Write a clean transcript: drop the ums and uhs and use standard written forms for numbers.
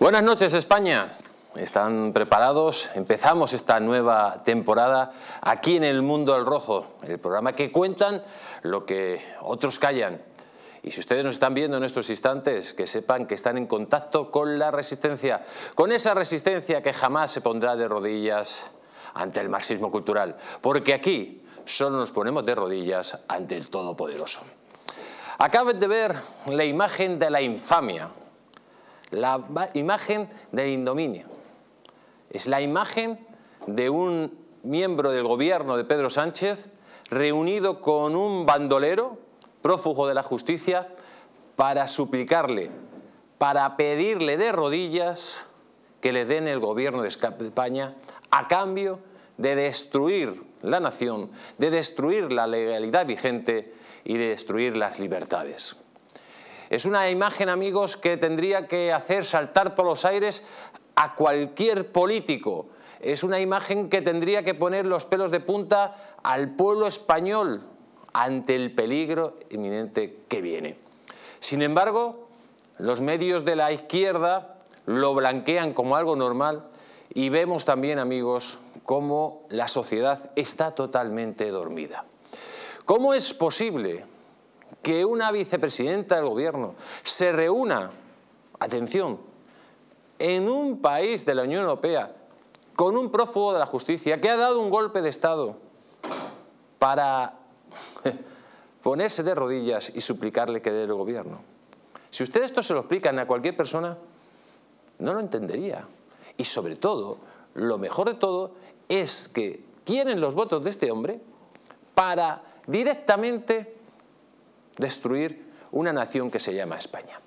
Buenas noches, España. ¿Están preparados? Empezamos esta nueva temporada aquí en El Mundo al Rojo, el programa que cuentan lo que otros callan. Y si ustedes nos están viendo en estos instantes, que sepan que están en contacto con la resistencia, con esa resistencia que jamás se pondrá de rodillas ante el marxismo cultural, porque aquí solo nos ponemos de rodillas ante el Todopoderoso. Acaben de ver la imagen de la infamia, la imagen del indominio. Es la imagen de un miembro del gobierno de Pedro Sánchez reunido con un bandolero prófugo de la justicia para suplicarle, para pedirle de rodillas que le den el gobierno de España a cambio de destruir la nación, de destruir la legalidad vigente y de destruir las libertades. Es una imagen, amigos, que tendría que hacer saltar por los aires a cualquier político. Es una imagen que tendría que poner los pelos de punta al pueblo español ante el peligro inminente que viene. Sin embargo, los medios de la izquierda lo blanquean como algo normal y vemos también, amigos, cómo la sociedad está totalmente dormida. ¿Cómo es posible que una vicepresidenta del gobierno se reúna, atención, en un país de la Unión Europea con un prófugo de la justicia que ha dado un golpe de Estado para ponerse de rodillas y suplicarle que dé el gobierno? Si ustedes esto se lo explican a cualquier persona, no lo entendería. Y sobre todo, lo mejor de todo es que quieren los votos de este hombre para directamente destruir una nación que se llama España.